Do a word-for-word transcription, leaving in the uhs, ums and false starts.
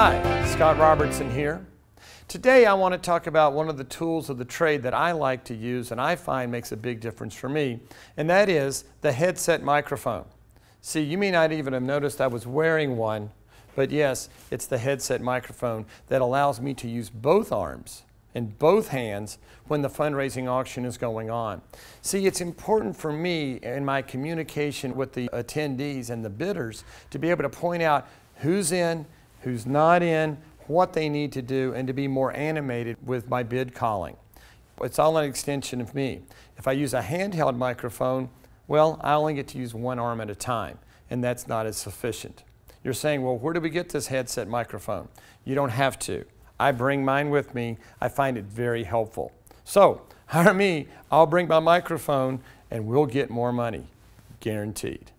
Hi, Scott Robertson here. Today I want to talk about one of the tools of the trade that I like to use and I find makes a big difference for me, and that is the headset microphone. See, you may not even have noticed I was wearing one, but yes, it's the headset microphone that allows me to use both arms and both hands when the fundraising auction is going on. See, it's important for me in my communication with the attendees and the bidders to be able to point out who's in, who's not in, what they need to do, and to be more animated with my bid calling. It's all an extension of me. If I use a handheld microphone, well, I only get to use one arm at a time, and that's not as sufficient. You're saying, well, where do we get this headset microphone? You don't have to. I bring mine with me. I find it very helpful. So, hire me, I'll bring my microphone, and we'll get more money. Guaranteed.